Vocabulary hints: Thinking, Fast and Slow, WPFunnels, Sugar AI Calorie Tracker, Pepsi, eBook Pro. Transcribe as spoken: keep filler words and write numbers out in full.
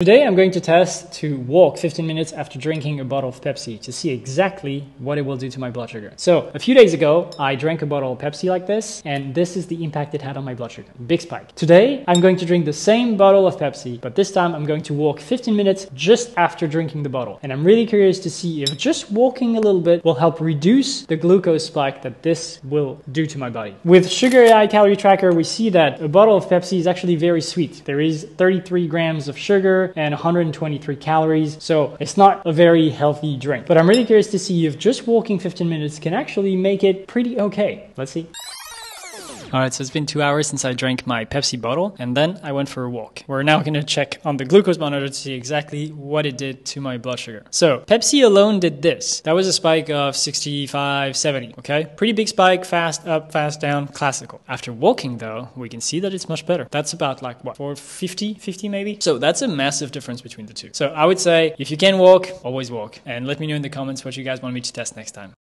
Today I'm going to test to walk fifteen minutes after drinking a bottle of Pepsi to see exactly what it will do to my blood sugar. So a few days ago, I drank a bottle of Pepsi like this, and this is the impact it had on my blood sugar. Big spike. Today, I'm going to drink the same bottle of Pepsi, but this time I'm going to walk fifteen minutes just after drinking the bottle. And I'm really curious to see if just walking a little bit will help reduce the glucose spike that this will do to my body. With Sugar A I Calorie Tracker, we see that a bottle of Pepsi is actually very sweet. There is thirty-three grams of sugar and one hundred twenty-three calories, so it's not a very healthy drink. But I'm really curious to see if just walking fifteen minutes can actually make it pretty okay. Let's see. All right, so it's been two hours since I drank my Pepsi bottle, and then I went for a walk. We're now gonna check on the glucose monitor to see exactly what it did to my blood sugar. So Pepsi alone did this. That was a spike of sixty-five, seventy, okay? Pretty big spike, fast up, fast down, classical. After walking though, we can see that it's much better. That's about like what, four fifty, fifty maybe? So that's a massive difference between the two. So I would say, if you can walk, always walk. And let me know in the comments what you guys want me to test next time.